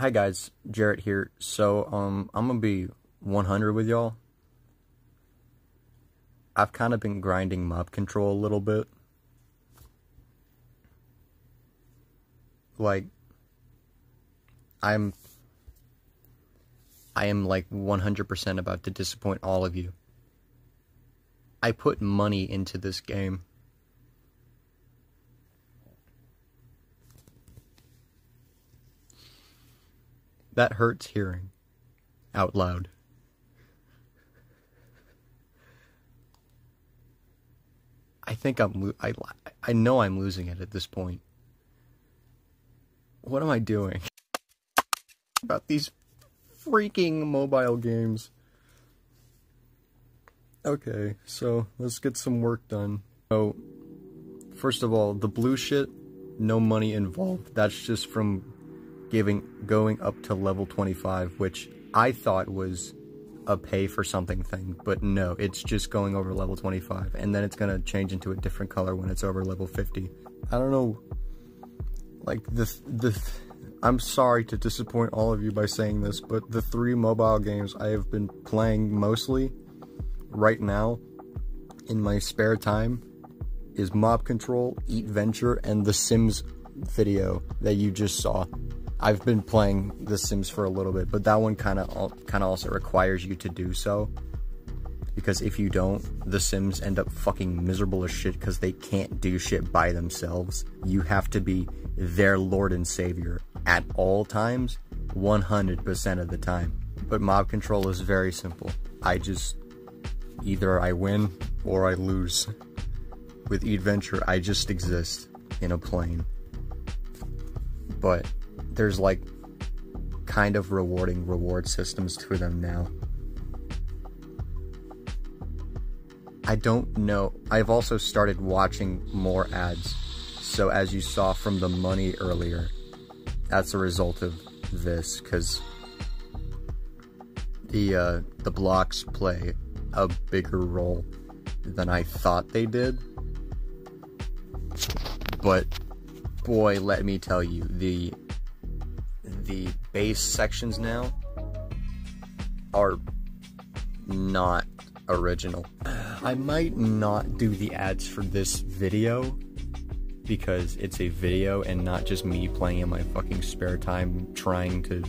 Hi guys, Jarrett here. So, I'm gonna be 100 with y'all. I've kind of been grinding Mob Control a little bit. Like, I am like 100% about to disappoint all of you. I put money into this game. That hurts hearing out loud. I think I know I'm losing it at this point. What am I doing about these freaking mobile games? Okay, so let's get some work done. So, first of all, the blue shit, no money involved. That's just from going up to level 25, which I thought was a pay for something thing, but no, it's just going over level 25, and then it's gonna change into a different color when it's over level 50. I don't know, like, I'm sorry to disappoint all of you by saying this, but the three mobile games I have been playing mostly right now in my spare time is Mob Control, Eatventure, and The Sims video that you just saw. I've been playing The Sims for a little bit, but that one kind of also requires you to do so, because if you don't, The Sims end up fucking miserable as shit because they can't do shit by themselves. You have to be their lord and savior at all times, 100% of the time. But Mob Control is very simple. Either I win or I lose. With Eatventure, I just exist in a plane. But there's like kind of rewarding reward systems to them now. I don't know. I've also started watching more ads. So as you saw from the money earlier, that's a result of this, because the blocks play a bigger role than I thought they did. But boy, let me tell you, the base sections now are not original. I might not do the ads for this video because it's a video and not just me playing in my fucking spare time trying to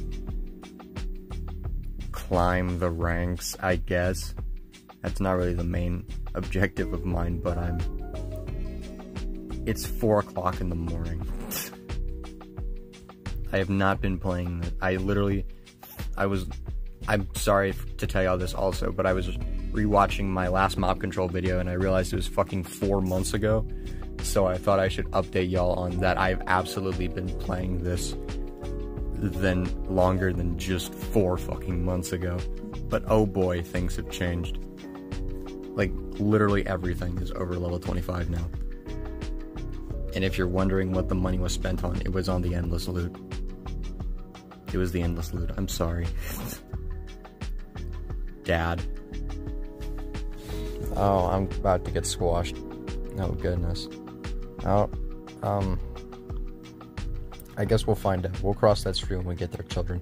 climb the ranks, I guess. That's not really the main objective of mine, but it's 4 o'clock in the morning. I have not been playing this. I'm sorry to tell y'all this also, but I was rewatching my last Mob Control video and I realized it was fucking 4 months ago. So I thought I should update y'all on that. I've absolutely been playing this longer than just 4 fucking months ago. But oh boy, things have changed. Like, literally everything is over level 25 now. And if you're wondering what the money was spent on, it was on the endless loot. It was the endless loot. I'm sorry. Dad. Oh, I'm about to get squashed. Oh, goodness. Oh, I guess we'll find out. We'll cross that street when we get there, children.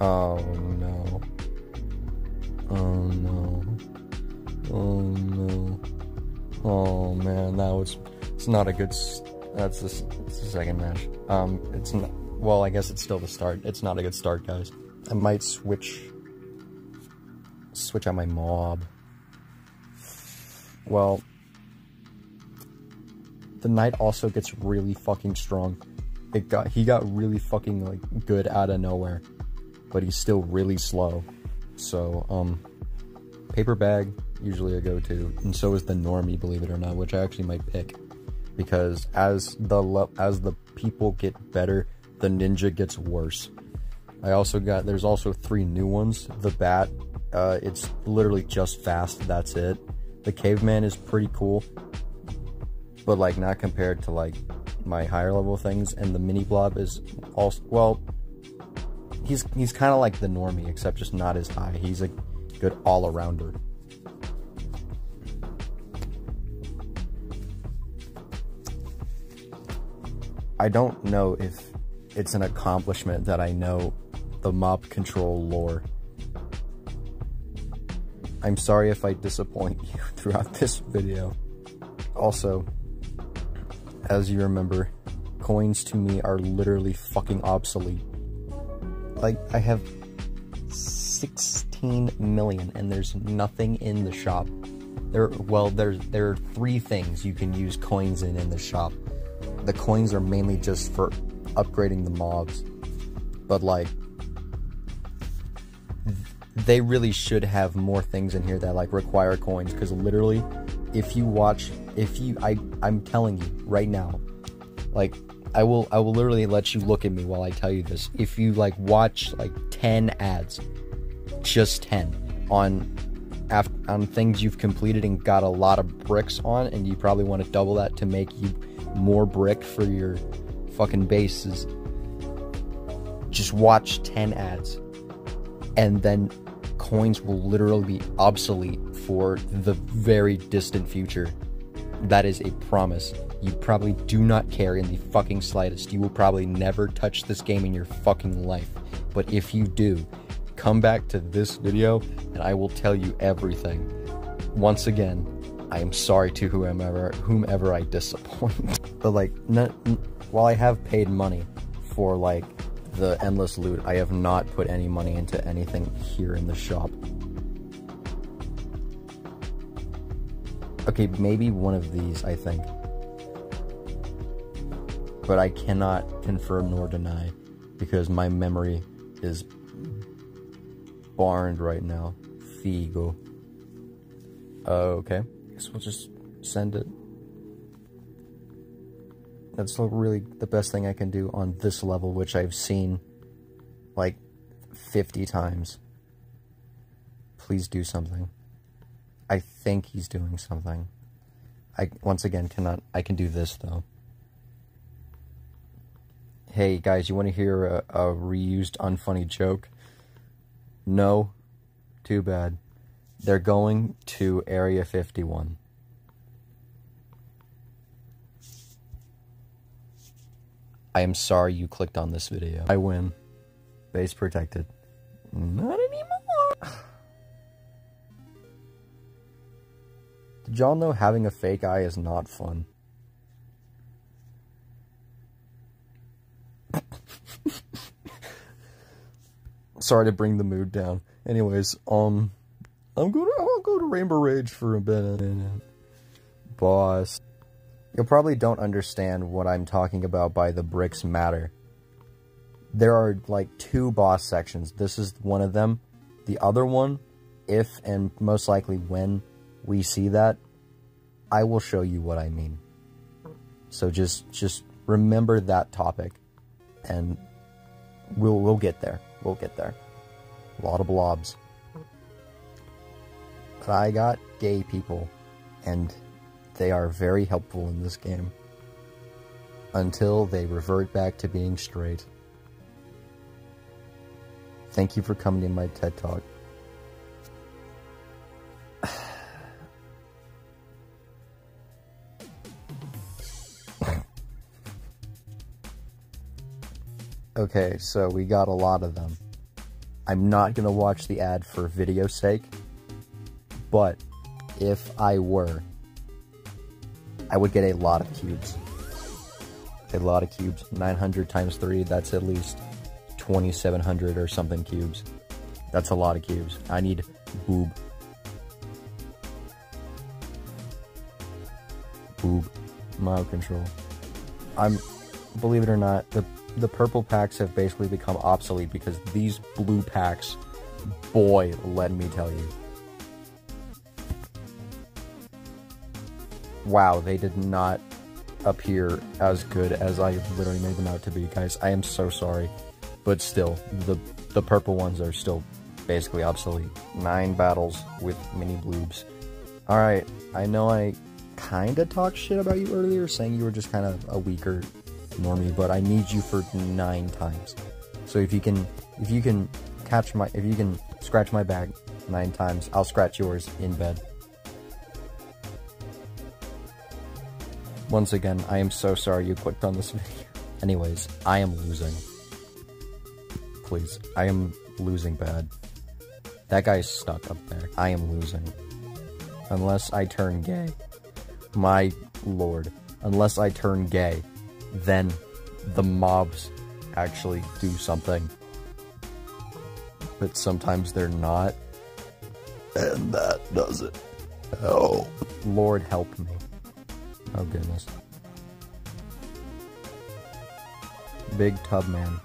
Oh, no. Oh, no. Oh, no. Oh, man, that was... It's not a good... It's the second match. It's not... Well, I guess it's still the start. It's not a good start, guys. I might switch out my mob. Well... The knight also gets really fucking strong. He got really fucking, like, good out of nowhere. But he's still really slow. So, paper bag, usually a go-to. And so is the normie, believe it or not, which I actually might pick. Because as the people get better, the ninja gets worse. There's also 3 new ones. The bat, it's literally just fast, that's it. The caveman is pretty cool, but like not compared to like my higher level things. And the mini blob is also, well, he's kind of like the normie, except just not as high. He's a good all-arounder. I don't know if it's an accomplishment that I know the Mob Control lore. I'm sorry if I disappoint you throughout this video. Also, as you remember, coins to me are literally fucking obsolete. Like, I have 16 million and there's nothing in the shop. There are three things you can use coins in the shop. The coins are mainly just for upgrading the mobs, but like, they really should have more things in here that like require coins, because literally, I'm telling you right now, like, I will literally let you look at me while I tell you this. If you like watch like 10 ads, just 10 on things you've completed and got a lot of bricks on, and you probably want to double that to make you more brick for your fucking bases. Just watch 10 ads, and then coins will literally be obsolete for the very distant future. That is a promise. You probably do not care in the fucking slightest. You will probably never touch this game in your fucking life. But if you do, come back to this video and I will tell you everything. Once again, I am sorry to whomever I disappoint. But like, while I have paid money for like the endless loot, I have not put any money into anything here in the shop. Okay, maybe one of these, I think. But I cannot confirm nor deny, because my memory is barned right now. Figo. Okay. Guess we'll just send it. That's really the best thing I can do on this level, which I've seen like 50 times. Please do something. I think he's doing something. I, once again, cannot... I can do this, though. Hey, guys, you want to hear a reused, unfunny joke? No. Too bad. They're going to Area 51. I am sorry you clicked on this video. I win. Base protected. Not anymore! Did y'all know having a fake eye is not fun? Sorry to bring the mood down. Anyways, I'll go to Rainbow Rage for a bit. Boss. You probably don't understand what I'm talking about by the bricks matter. There are like two boss sections. This is one of them. The other one, if and most likely when we see that, I will show you what I mean. So just remember that topic, and we'll get there. We'll get there. A lot of blobs. But I got gay people, and they are very helpful in this game. Until they revert back to being straight. Thank you for coming to my TED Talk. Okay, so we got a lot of them. I'm not gonna watch the ad for video's sake, but if I were, I would get a lot of cubes. A lot of cubes. 900 times 3, that's at least 2,700 or something cubes. That's a lot of cubes. I need boob. Boob. Mob Control. Believe it or not, the purple packs have basically become obsolete, because these blue packs, boy, let me tell you. Wow, they did not appear as good as I literally made them out to be, guys. I am so sorry. But still, the purple ones are still basically obsolete. 9 battles with mini bloobs. Alright, I know I kinda talked shit about you earlier, saying you were just kind of a weaker normie, but I need you for 9 times. So if you can scratch my back 9 times, I'll scratch yours in bed. Once again, I am so sorry you clicked on this video. Anyways, I am losing. Please, I am losing bad. That guy is stuck up there. I am losing. Unless I turn gay. My lord. Unless I turn gay, then the mobs actually do something. But sometimes they're not. And that doesn't help. Lord help me. Oh goodness. Big Tub Man.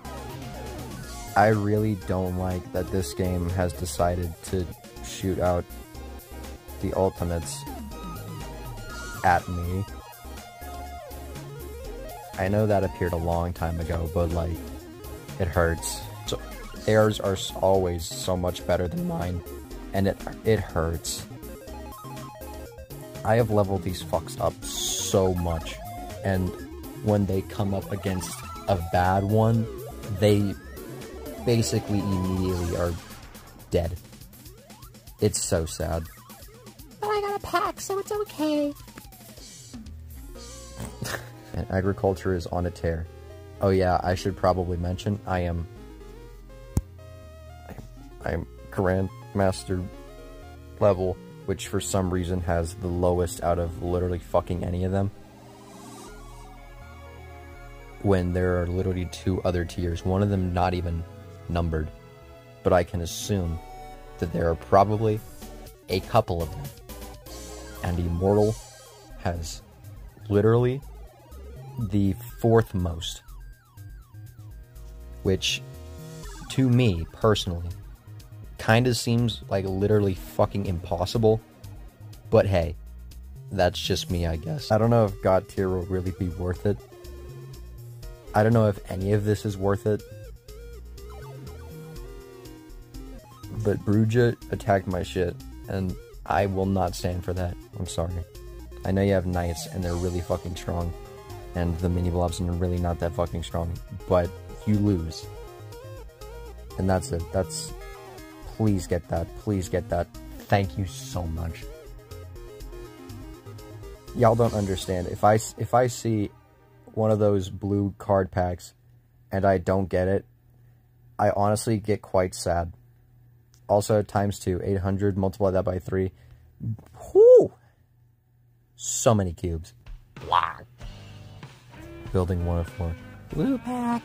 I really don't like that this game has decided to shoot out the ultimates at me. I know that appeared a long time ago, but like, it hurts. So, theirs are always so much better than mine, and it hurts. I have leveled these fucks up so much, and when they come up against a bad one, they basically immediately are dead. It's so sad. But I got a pack, so it's okay. And agriculture is on a tear. Oh yeah, I should probably mention, I'm Grandmaster level, which for some reason has the lowest out of literally fucking any of them. When there are literally two other tiers, one of them not even numbered. But I can assume that there are probably a couple of them. And Immortal has literally the fourth most. Which, to me, personally, kinda seems like literally fucking impossible. But hey, that's just me, I guess. I don't know if God tier will really be worth it. I don't know if any of this is worth it. But Bruja attacked my shit, and I will not stand for that. I'm sorry. I know you have knights, and they're really fucking strong, and the mini blobs are really not that fucking strong, but you lose. And that's it. That's... Please get that. Please get that. Thank you so much. Y'all don't understand. If I see one of those blue card packs and I don't get it, I honestly get quite sad. Also, ×2, 800, multiply that by 3. Whoo! So many cubes. Blah. Building 104. Blue pack!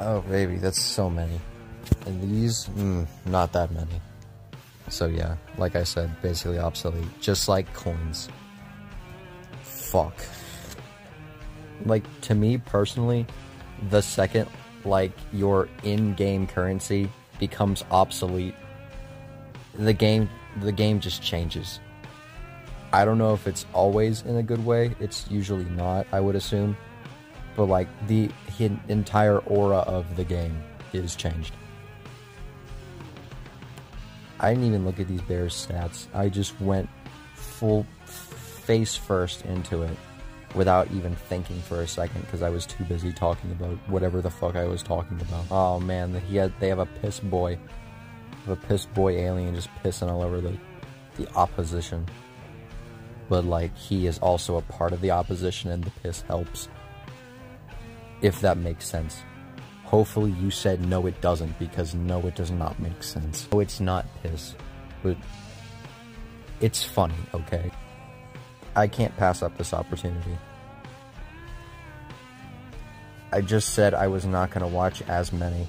Oh, baby, that's so many. And these, not that many. So yeah, like I said, basically obsolete. Just like coins. Fuck. Like, to me personally, the second, like, your in-game currency becomes obsolete, the game just changes. I don't know if it's always in a good way. It's usually not, I would assume. But like, the entire aura of the game is changed. I didn't even look at these bears' stats. I just went full face first into it without even thinking for a second because I was too busy talking about whatever the fuck I was talking about. Oh man, they have a piss boy. They have a piss boy alien just pissing all over the opposition. But like, he is also a part of the opposition and the piss helps. If that makes sense. Hopefully you said no it doesn't, because no, it does not make sense. Oh, it's not piss, but it's funny, okay? I can't pass up this opportunity. I just said I was not going to watch as many.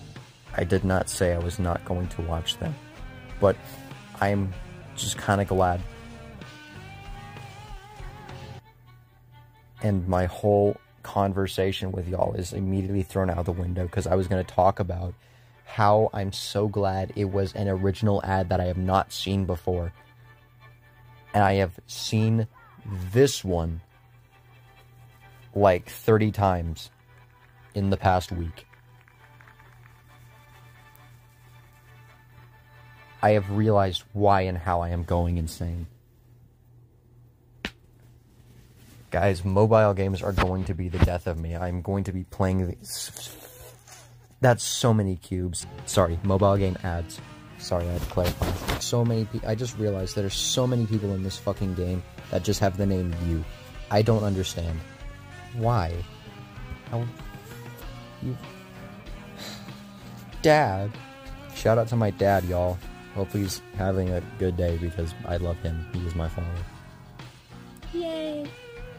I did not say I was not going to watch them. But I'm just kind of glad. And my whole conversation with y'all is immediately thrown out the window because I was going to talk about how I'm so glad it was an original ad that I have not seen before. And I have seen this one like 30 times in the past week. I have realized why and how I am going insane. Guys, mobile games are going to be the death of me. I'm going to be playing these. That's so many cubes. Sorry, mobile game ads. Sorry, I had to clarify. So many people. I just realized there's so many people in this fucking game that just have the name you. I don't understand. Why? How... You... Dad! Shout out to my dad, y'all. Hope he's having a good day because I love him. He is my father. Yay!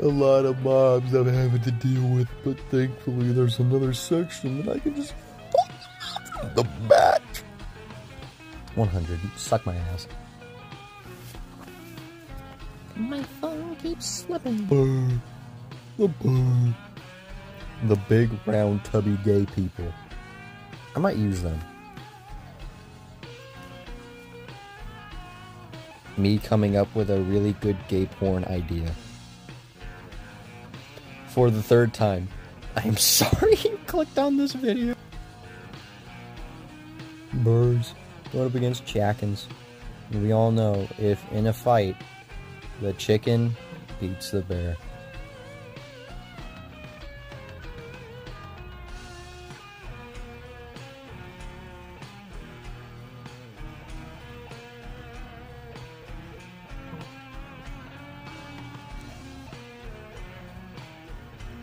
A lot of mobs I'm having to deal with, but thankfully there's another section that I can just fuck the back. 100. Suck my ass. My phone keeps slipping. The big round tubby gay people. I might use them. Me coming up with a really good gay porn idea. For the third time. I'm sorry you clicked on this video. Birds going up against chickens. We all know if in a fight, the chicken beats the bear.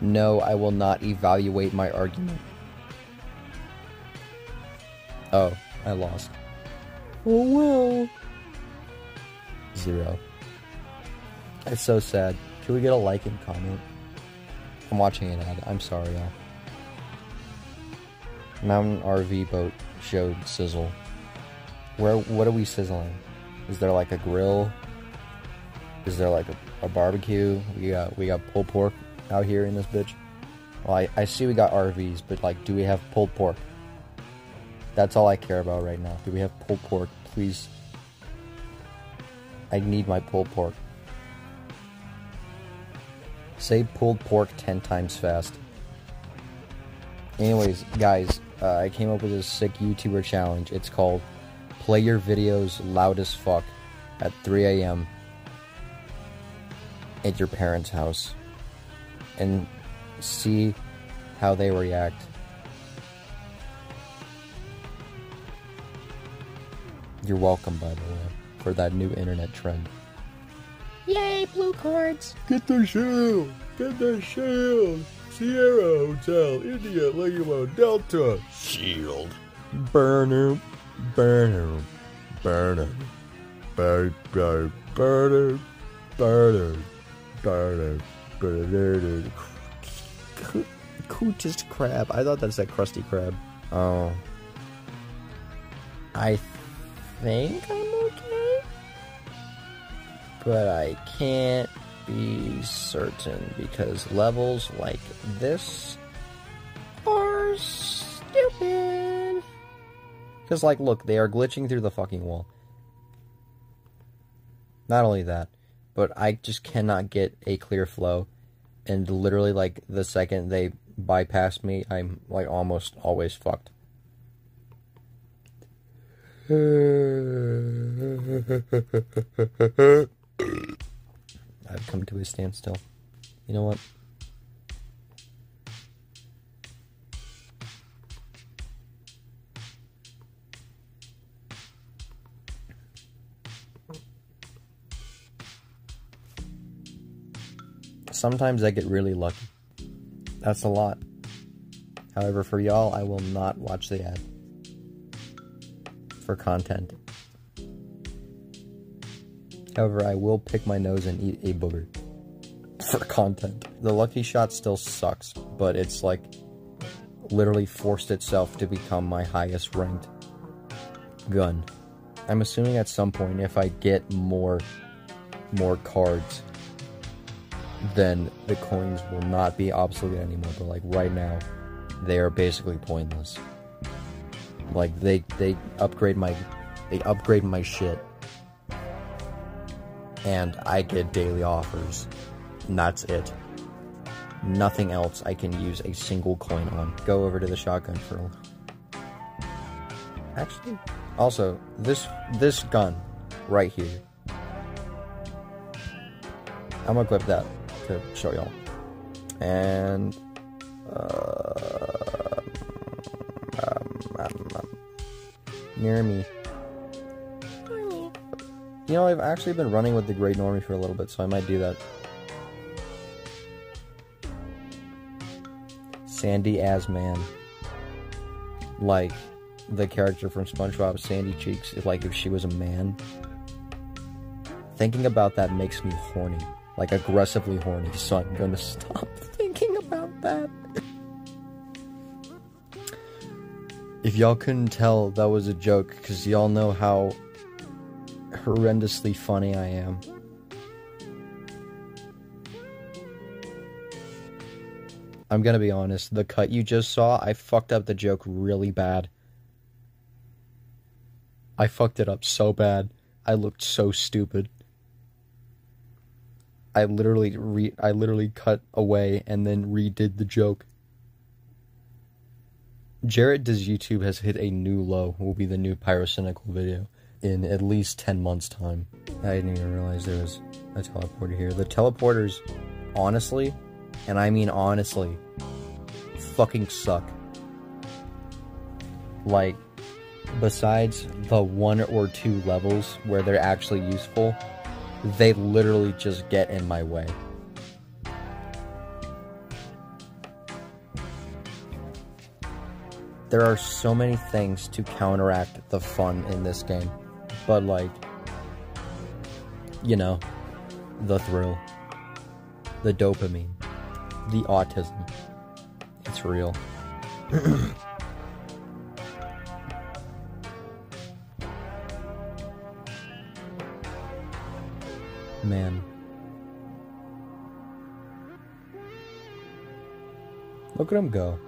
No, I will not evaluate my argument. Oh, I lost. Oh well. 0. It's so sad. Can we get a like and comment? I'm watching an ad. I'm sorry, y'all. Mountain RV boat showed sizzle. Where? What are we sizzling? Is there like a grill? Is there like a barbecue? We got pulled pork out here in this bitch. Well, I see we got RVs, but like, do we have pulled pork? That's all I care about right now. Do we have pulled pork? Please. I need my pulled pork. Say pulled pork 10 times fast. Anyways, guys, I came up with this sick YouTuber challenge. It's called Play Your Videos Loud as Fuck at 3 a.m. at your parents' house. And see how they react. You're welcome, by the way, for that new internet trend. Yay, blue cords! Get the shield! Get the shield! Sierra Hotel, India, Lima, Delta, shield! Burner, burner, burner, burner, burner, burner, burner, burner. Cootest crab. I thought that's that crusty crab. Oh. I think I'm okay? But I can't be certain because levels like this are stupid. Because, like, look, they are glitching through the fucking wall. Not only that, but I just cannot get a clear flow, and literally, like, the second they bypass me, I'm, like, almost always fucked. I've come to a standstill. You know what? Sometimes I get really lucky. That's a lot. However, for y'all, I will not watch the ad. For content. However, I will pick my nose and eat a booger. For content. The lucky shot still sucks, but it's like literally forced itself to become my highest ranked gun. I'm assuming at some point if I get more cards, then the coins will not be obsolete anymore, but like right now, they are basically pointless. Like they upgrade my shit, and I get daily offers, and that's it. Nothing else I can use a single coin on. Go over to the shotgun for. Actually, also this gun right here, I'm gonna clip that to show y'all. And near me. You know, I've actually been running with the Great Normie for a little bit, so I might do that. Sandy as man. Like the character from SpongeBob, Sandy Cheeks, like if she was a man. Thinking about that makes me horny. Like aggressively horny, so I'm gonna stop thinking about that. If y'all couldn't tell, that was a joke, because y'all know how horrendously funny I am. I'm gonna be honest, the cut you just saw, I fucked up the joke really bad. I fucked it up so bad. I looked so stupid. I literally cut away and then redid the joke. Jarrett Does YouTube has hit a new low. Will be the new Pyrocynical video in at least 10 months' time. I didn't even realize there was a teleporter here. The teleporters, honestly, and I mean honestly, fucking suck. Like, besides the 1 or 2 levels where they're actually useful, they literally just get in my way. There are so many things to counteract the fun in this game, but like, you know, the thrill, the dopamine, the autism, it's real. Man. Look at him go.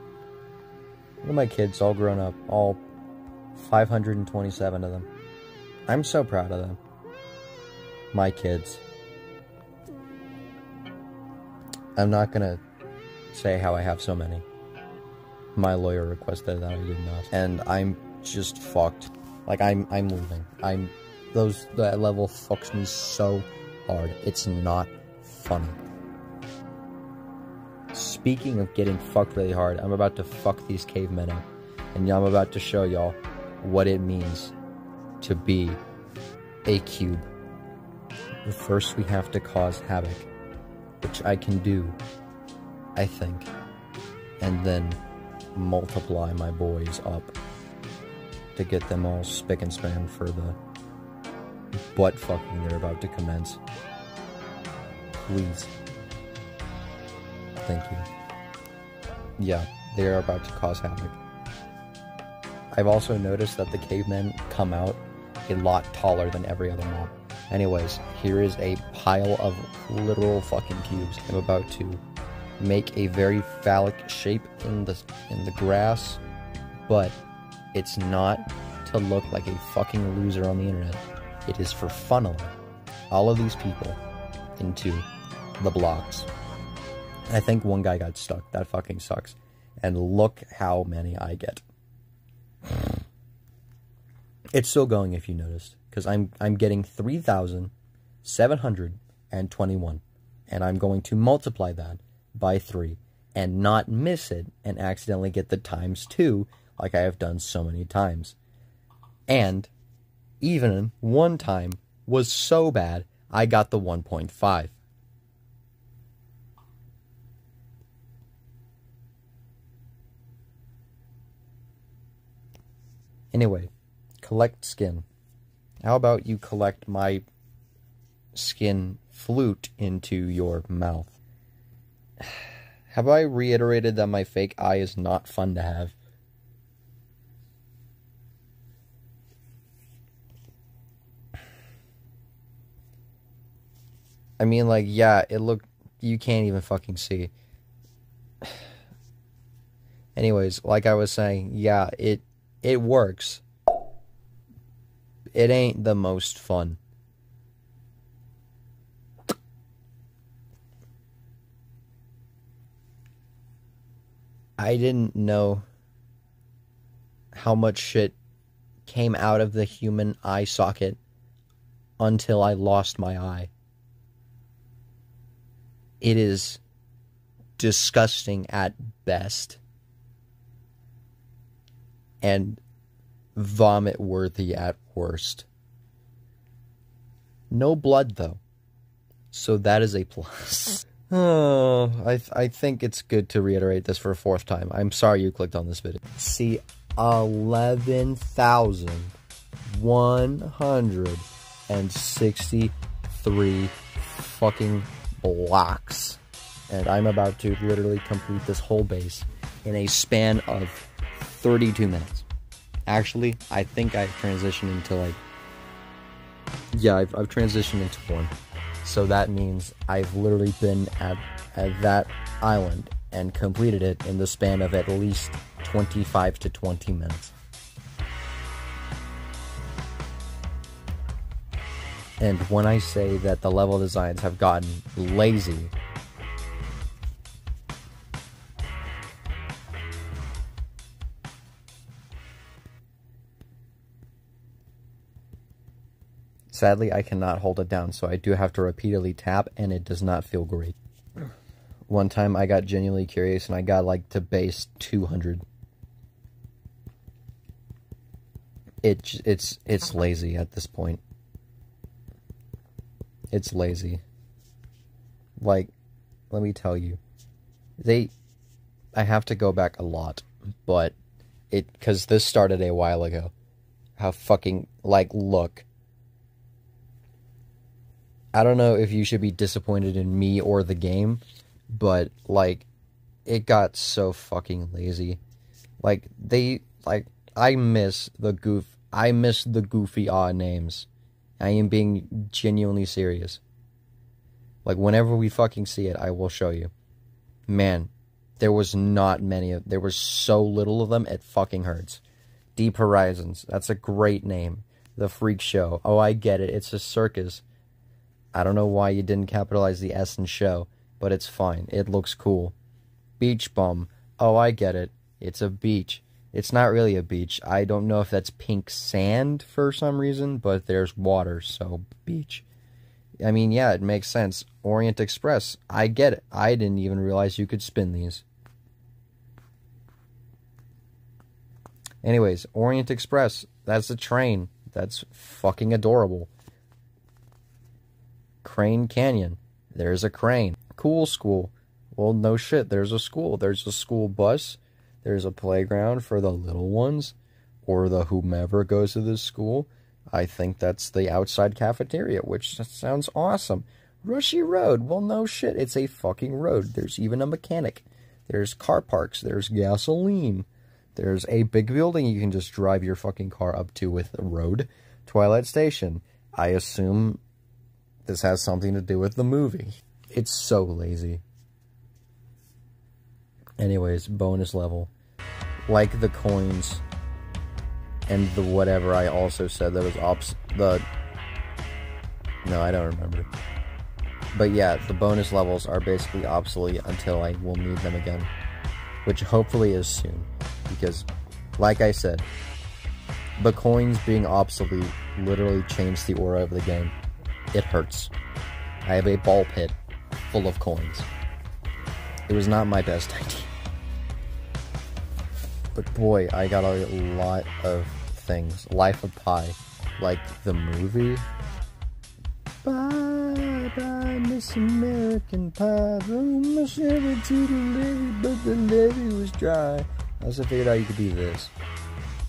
Look at my kids, all grown up, all 527 of them. I'm so proud of them. My kids. I'm not gonna say how I have so many. My lawyer requested that I did not. And I'm just fucked. Like, I'm leaving. That level fucks me so hard. It's not funny. Speaking of getting fucked really hard, I'm about to fuck these cavemen up, and I'm about to show y'all what it means to be a cube. But first we have to cause havoc, which I can do, I think, and then multiply my boys up to get them all spick and span for the butt fucking they're about to commence. Please. Thank you. Yeah, they are about to cause havoc. I've also noticed that the cavemen come out a lot taller than every other mob. Anyways, here is a pile of literal fucking cubes. I'm about to make a very phallic shape in the grass, but it's not to look like a fucking loser on the internet. It is for funneling all of these people into the blocks. I think one guy got stuck. That fucking sucks. And look how many I get. It's still going, if you noticed, because I'm getting 3,721, and I'm going to multiply that by 3 and not miss it and accidentally get the times 2 like I have done so many times. And even one time was so bad I got the 1.5. Anyway, collect skin. How about you collect my skin flute into your mouth? Have I reiterated that my fake eye is not fun to have? I mean, like, yeah, it looked... You can't even fucking see. Anyways, like I was saying, yeah, it works. It ain't the most fun. I didn't know how much shit came out of the human eye socket until I lost my eye. It is disgusting at best. And vomit-worthy at worst. No blood, though. So that is a plus. Oh, I think it's good to reiterate this for a fourth time. I'm sorry you clicked on this video. See, 11,163 fucking blocks. And I'm about to literally complete this whole base in a span of 32 minutes. Actually, I think I've transitioned into like... Yeah, I've transitioned into one. So that means I've literally been at that island and completed it in the span of at least 25 to 20 minutes. And when I say that the level designs have gotten lazy, sadly, I cannot hold it down, so I do have to repeatedly tap, and it does not feel great. One time, I got genuinely curious, and I got, like, to base 200. It's lazy at this point. It's lazy. Like, let me tell you. I have to go back a lot, but... Because this started a while ago. How fucking... Like, look... I don't know if you should be disappointed in me or the game, but, like, it got so fucking lazy. Like, I miss the goofy odd names. I am being genuinely serious. Like, whenever we fucking see it, I will show you. Man, there was so little of them, it fucking hurts. Deep Horizons, that's a great name. The Freak Show, oh, I get it, it's a circus. I don't know why you didn't capitalize the S in show, but it's fine. It looks cool. Beach Bum. Oh, I get it. It's a beach. It's not really a beach. I don't know if that's pink sand for some reason, but there's water, so beach. I mean, yeah, it makes sense. Orient Express. I get it. I didn't even realize you could spin these. Anyways, Orient Express. That's a train. That's fucking adorable. Crane Canyon. There's a crane. Cool School. Well, no shit. There's a school. There's a school bus. There's a playground for the little ones. Or the whomever goes to this school. I think that's the outside cafeteria, which sounds awesome. Rushy Road. Well, no shit. It's a fucking road. There's even a mechanic. There's car parks. There's gasoline. There's a big building you can just drive your fucking car up to with a road. Twilight Station. I assume... this has something to do with the movie. It's so lazy. Anyways, bonus level. Like the coins and the whatever I also said that was No, I don't remember. But yeah, the bonus levels are basically obsolete until I will need them again. Which hopefully is soon. Because, like I said, the coins being obsolete literally changed the aura of the game. It hurts. I have a ball pit full of coins. It was not my best idea. But boy, I got a lot of things. Life of Pi. Like the movie. Bye, bye, Miss American Pie. The room was never to the levee, but the levee was dry. I also figured out you could do this.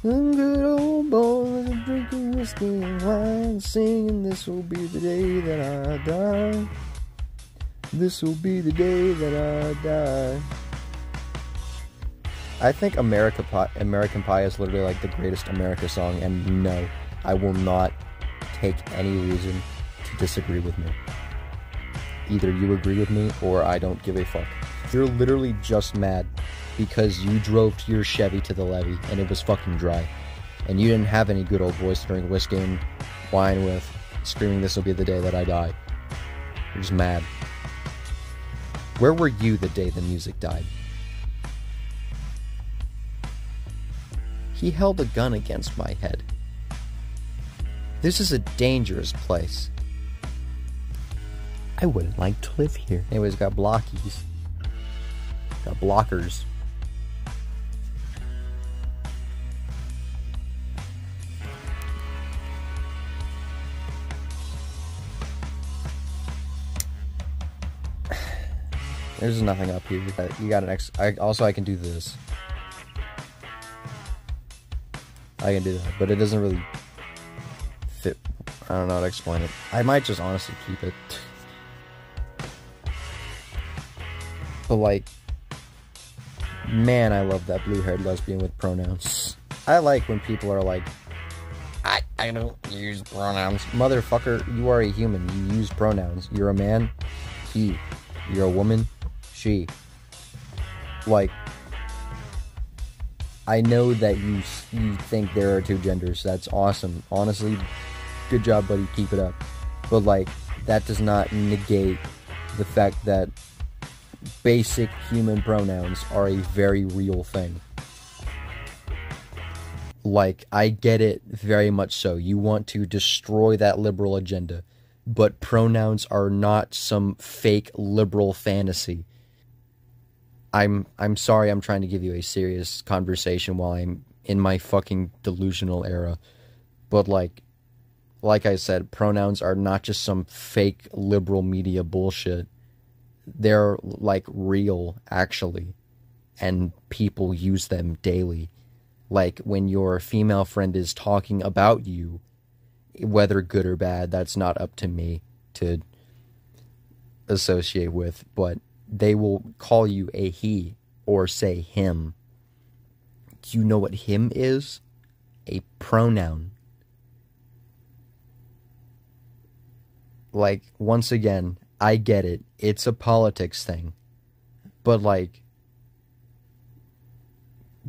Them good old boys are drinking whiskey and wine, singing, this will be the day that I die. This will be the day that I die. I think American Pie is literally like the greatest America song, and no, I will not take any reason to disagree with me. Either you agree with me, or I don't give a fuck. You're literally just mad because you drove to your Chevy to the levee and it was fucking dry. And you didn't have any good old boys to drink whiskey and wine with, screaming, this will be the day that I die. You're just mad. Where were you the day the music died? He held a gun against my head. This is a dangerous place. I wouldn't like to live here. Anyways, got blockies. Got blockers. There's nothing up here. You got an X. Also, I can do this. I can do that, but it doesn't really fit. I don't know how to explain it. I might just honestly keep it. But like, man, I love that blue-haired lesbian with pronouns. I like when people are like, I don't use pronouns. Motherfucker, you are a human. You use pronouns. You're a man, he. You're a woman, she. Like, I know that you think there are two genders. That's awesome. Honestly, good job, buddy. Keep it up. But, like, that does not negate the fact that basic human pronouns are a very real thing. Like, I get it very much so. You want to destroy that liberal agenda. But pronouns are not some fake liberal fantasy. I'm sorry I'm trying to give you a serious conversation while I'm in my fucking delusional era. But like I said, pronouns are not just some fake liberal media bullshit. They're like real, actually. And people use them daily. Like when your female friend is talking about you, whether good or bad, that's not up to me to associate with, but they will call you a he or say him. Do you know what him is? A pronoun. Like, once again, I get it. It's a politics thing. But, like,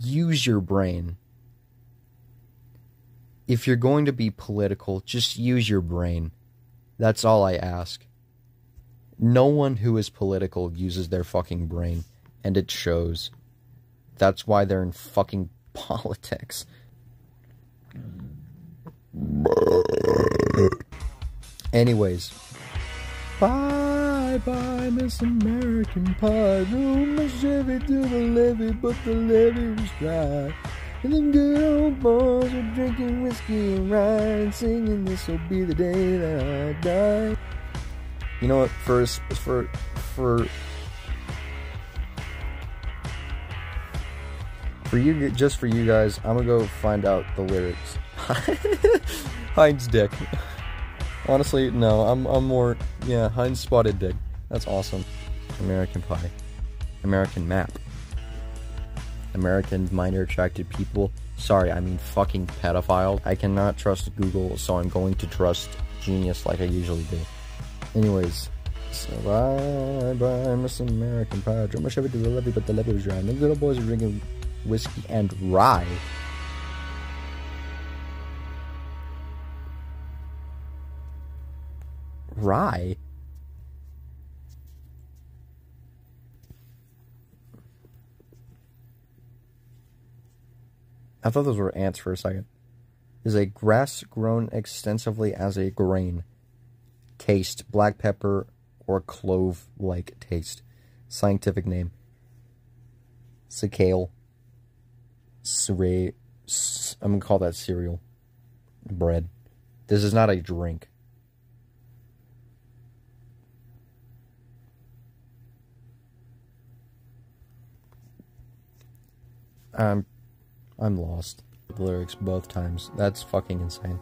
use your brain. If you're going to be political, just use your brain. That's all I ask. No one who is political uses their fucking brain, and it shows. That's why they're in fucking politics. Anyways. Bye-bye, Miss American Pie. Room was heavy to the levee, but the levee was dry. And them good old boys are drinking whiskey and rye and singing, this'll be the day that I die. You know what, for you guys, I'm gonna go find out the lyrics. Heinz dick. Honestly, no, I'm more, yeah, Heinz spotted dick. That's awesome. American Pie. American map. American minor attracted people. Sorry, I mean fucking pedophile. I cannot trust Google, so I'm going to trust Genius like I usually do. Anyways, so bye, Miss American Pie. Drove my Chevy to the levee, but the levee was dry. And the little boys are drinking whiskey and rye. Rye? I thought those were ants for a second. Is a grass grown extensively as a grain. Taste. Black pepper or clove-like taste. Scientific name. Cicale. I'm going to call that cereal. Bread. This is not a drink. I'm lost. The lyrics both times. That's fucking insane.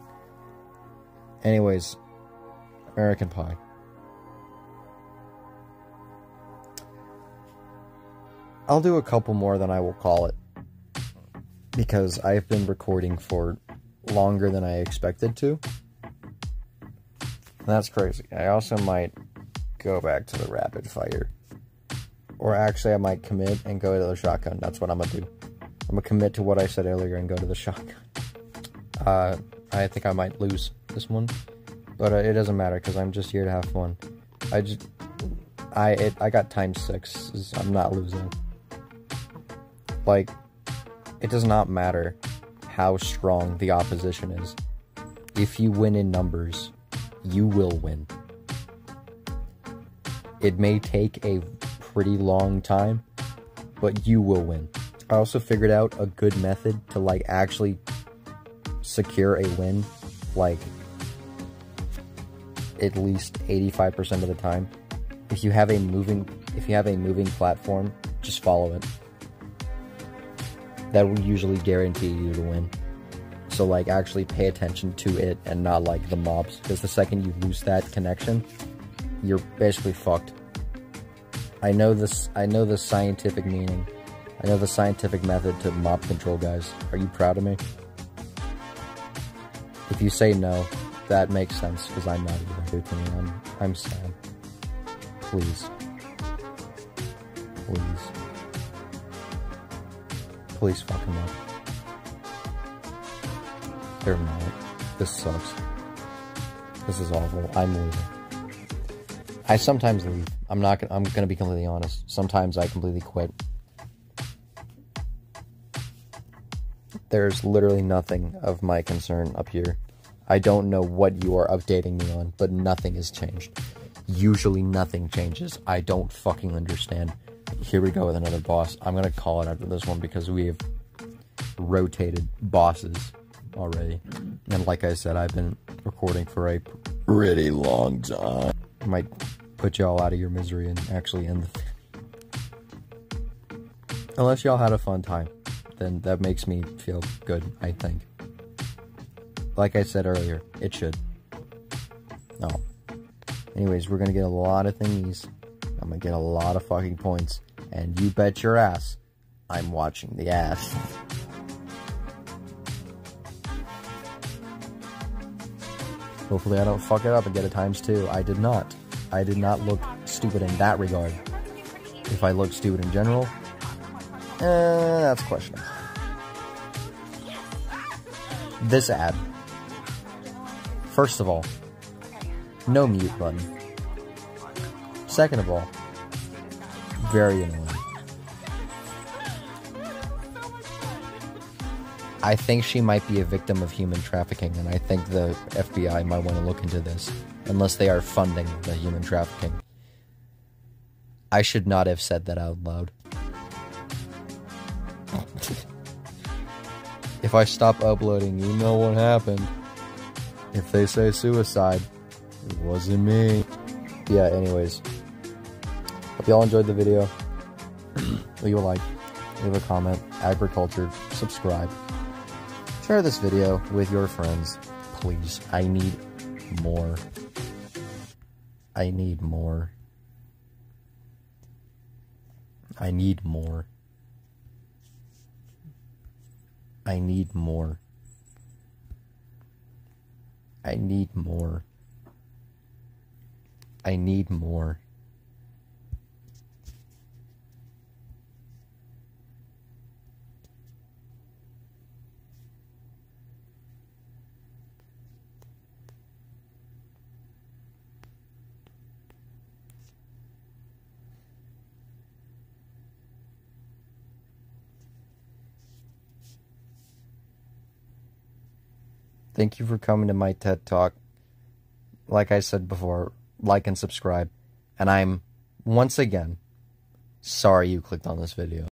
Anyways, American Pie. I'll do a couple more than I will call it. Because I've been recording for longer than I expected to. That's crazy. I also might go back to the rapid fire. Or actually I might commit and go to the shotgun. That's what I'm gonna do. I'm going to commit to what I said earlier and go to the shotgun. I think I might lose this one. But it doesn't matter because I'm just here to have fun. I got times 6. I'm not losing. Like, it does not matter how strong the opposition is. If you win in numbers, you will win. It may take a pretty long time, but you will win. I also figured out a good method to, like, actually secure a win, like, at least 85% of the time. If you have a moving if you have a moving platform, just follow it. That will usually guarantee you to win. So like actually pay attention to it and not like the mobs, because the second you lose that connection, you're basically fucked. I know the scientific meaning. I know the scientific method to mob control, guys. Are you proud of me? If you say no, that makes sense, because I'm not even here to me. I'm sad. Please. Please. Please fuck him up. They're not. This sucks. This is awful. I'm leaving. I sometimes leave. I'm gonna be completely honest. Sometimes I completely quit. There's literally nothing of my concern up here. I don't know what you are updating me on, but nothing has changed. Usually nothing changes. I don't fucking understand. Here we go with another boss. I'm gonna call it after this one because we have rotated bosses already. And like I said, I've been recording for a pretty long time. I might put y'all out of your misery and actually end the... Unless y'all had a fun time. And that makes me feel good, I think. Like I said earlier, it should. No. Anyways, we're gonna get a lot of thingies. I'm gonna get a lot of fucking points. And you bet your ass, I'm watching the ass. Hopefully I don't fuck it up and get a times 2. I did not. I did not look stupid in that regard. If I look stupid in general, that's questionable. This ad. First of all, no mute button. Second of all, very annoying. I think she might be a victim of human trafficking, and I think the FBI might want to look into this, unless they are funding the human trafficking. I should not have said that out loud. If I stop uploading, you know what happened. If they say suicide, it wasn't me. Yeah, anyways. Hope y'all enjoyed the video. Leave a like, leave a comment, agriculture, subscribe. Share this video with your friends, please. I need more. I need more. I need more. I need more. I need more. I need more. Thank you for coming to my TED Talk. Like I said before, like and subscribe. And I'm, once again, sorry you clicked on this video.